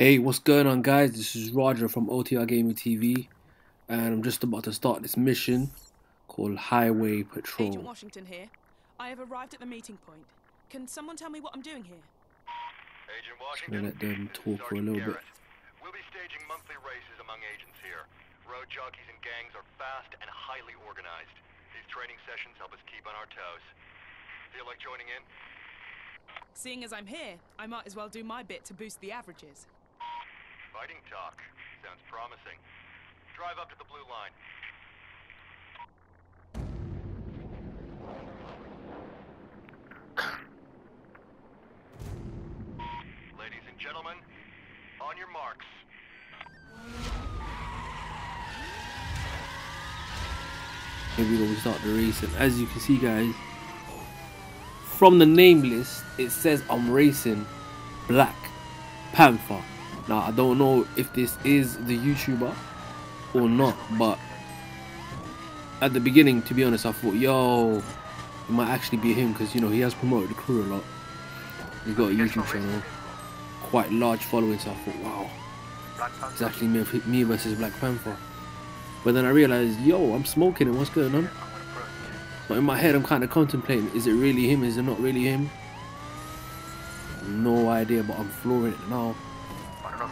Hey, what's going on guys? This is Roger from OTR Gaming TV and I'm just about to start this mission called Highway Patrol. Agent Washington here. I have arrived at the meeting point. Can someone tell me what I'm doing here? Agent Washington, I'm gonna let them talk for a little bit. We'll be staging monthly races among agents here. Road jockeys and gangs are fast and highly organized. These training sessions help us keep on our toes. Feel like joining in? Seeing as I'm here, I might as well do my bit to boost the averages. Fighting talk. Sounds promising. Drive up to the blue line. Ladies and gentlemen, on your marks. Maybe we'll start the race, and as you can see guys, from the name list it says I'm racing BlackPanthaa. Now, I don't know if this is the YouTuber or not, but at the beginning, to be honest, I thought, yo, it might actually be him because, you know, he has promoted the crew a lot. He's got a YouTube channel, quite large following, so I thought, wow, it's actually me versus BlackPanthaa. But then I realized, yo, I'm smoking and what's going on? But in my head, I'm kind of contemplating, is it really him? Is it not really him? No idea, but I'm flooring it now. I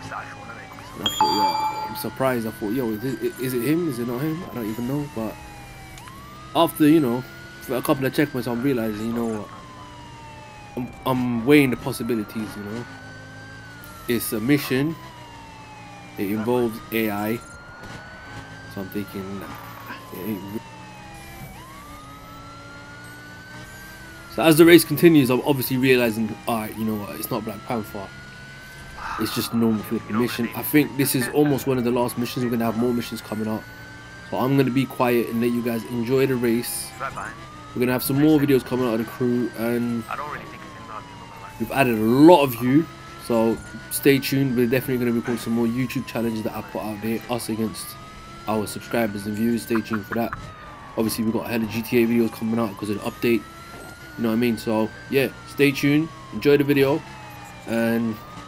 thought, yeah, I'm surprised. I thought, yo, is it him? Is it not him? I don't even know. But after, you know, a couple of checkpoints, I'm realizing, you know what, I'm weighing the possibilities. You know, it's a mission. It involves AI, so I'm thinking, nah, it ain't real. So as the race continues, I'm obviously realizing, alright, you know what, it's not BlackPanthaa. It's just normal flipping mission. I think this is almost one of the last missions. We're going to have more missions coming up. So I'm going to be quiet and let you guys enjoy the race. We're going to have some more videos coming out of the crew. And we've added a lot of you. So stay tuned. We're definitely going to record some more YouTube challenges that I put out there. Us against our subscribers and viewers. Stay tuned for that. Obviously, we've got a hell of GTA videos coming out because of the update. You know what I mean? So, yeah. Stay tuned. Enjoy the video. And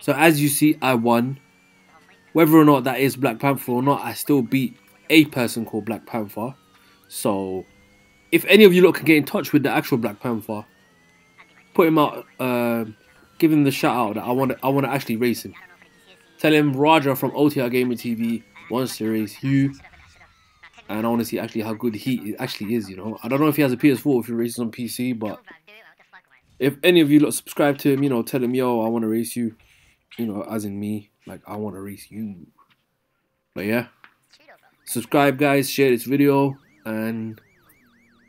So as you see, I won. Whether or not that is BlackPanthaa or not, I still beat a person called BlackPanthaa. So if any of you lot can get in touch with the actual BlackPanthaa, put him out, give him the shout out that I want to actually race him. Tell him Roger from OTR Gaming TV wants to race you, and I want to see actually how good he actually is. You know, I don't know if he has a PS4 if he races on PC, but if any of you lot subscribe to him, you know, tell him, yo, I want to race you. You know, as in me, like I want to race you. But yeah, subscribe guys, share this video, and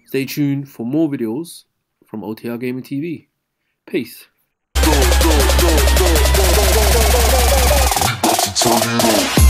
stay tuned for more videos from OTR Gaming TV. Peace. Go, go, go, go, go, go, go, go, go, go.